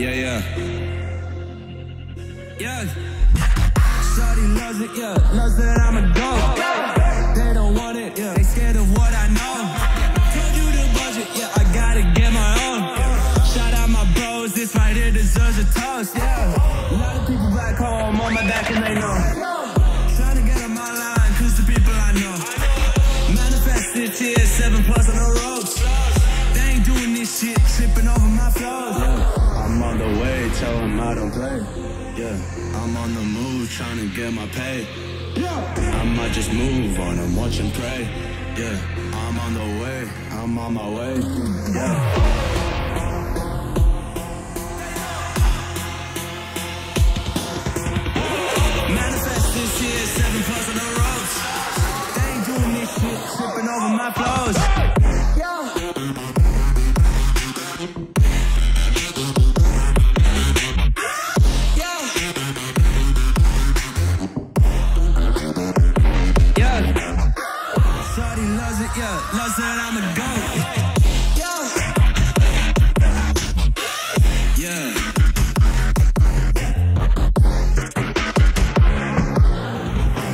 Yeah. Shorty loves it, yeah. Loves that I'm a dog. Yeah. They don't want it, yeah. They scared of what I know. Tell you the budget, yeah. I gotta get my own. Shout out my bros, this right here deserves a toast, yeah. A lot of people back home on my back and they know. Trying to get on my line, cause the people I know. Manifest this year, 7+ on the ropes. They ain't doing this shit, tripping over my flows, yeah. I'm on the way, tell him I don't play. Yeah, I'm on the move, trying to get my pay. Yeah, I might just move on and watch and pray. Yeah, I'm on the way, I'm on my way. Yeah. Manifest this year, 7+ on the roads. They ain't doing this shit, tripping over my flows. Yeah, loves that I'm a goat. Yeah.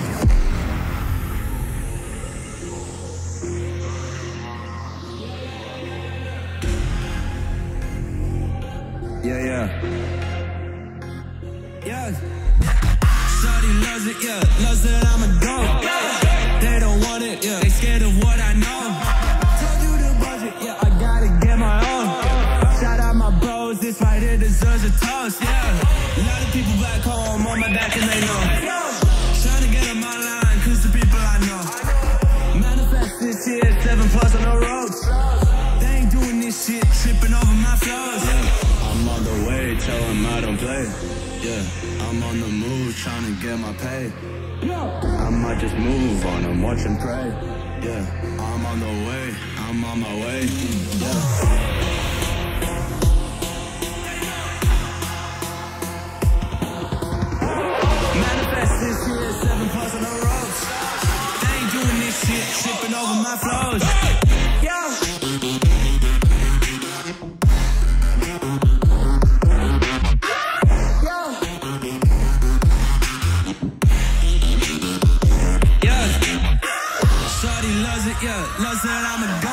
Shorty loves it, yeah. Loves that I'm a goat. Yeah. They don't want it, yeah. They scared of what I know. Tell you the budget, yeah. I gotta get my own. Shout out my bros, this right here deserves a toast, yeah. A lot of people back home on my back and they know. Trying to get on my line, cause the people I know. Manifest this year, 7+ on the roads. They ain't doing this shit, tripping over my flows, yeah. I'm on the way, tell them I don't play. Yeah, I'm on the move, trying to get my pay. I might just move on and watch and pray. Yeah, I'm on the way, I'm on my way. Yeah. Manifest this year, 7+ on the roads. They ain't doing this shit, tripping over my flows. Yeah. Yeah, loves that I'm a